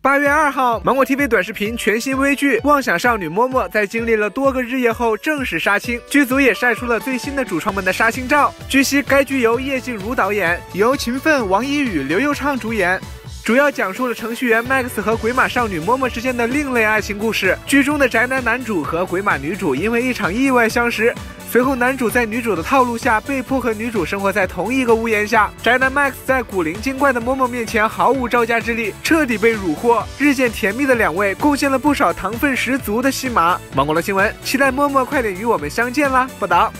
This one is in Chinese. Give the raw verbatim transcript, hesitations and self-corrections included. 八月二号，芒果 T V 短视频全新微剧《妄想少女嬷嬷》在经历了多个日夜后正式杀青，剧组也晒出了最新的主创们的杀青照。据悉，该剧由叶静茹导演，由秦奋、王一宇、刘佑畅主演。 主要讲述了程序员 Max 和鬼马少女嬷嬷之间的另类爱情故事。剧中的宅男男主和鬼马女主因为一场意外相识，随后男主在女主的套路下被迫和女主生活在同一个屋檐下。宅男 Max 在古灵精怪的嬷嬷面前毫无招架之力，彻底被虏获。日渐甜蜜的两位贡献了不少糖分十足的戏码。芒果乐新闻，期待嬷嬷快点与我们相见啦！报道。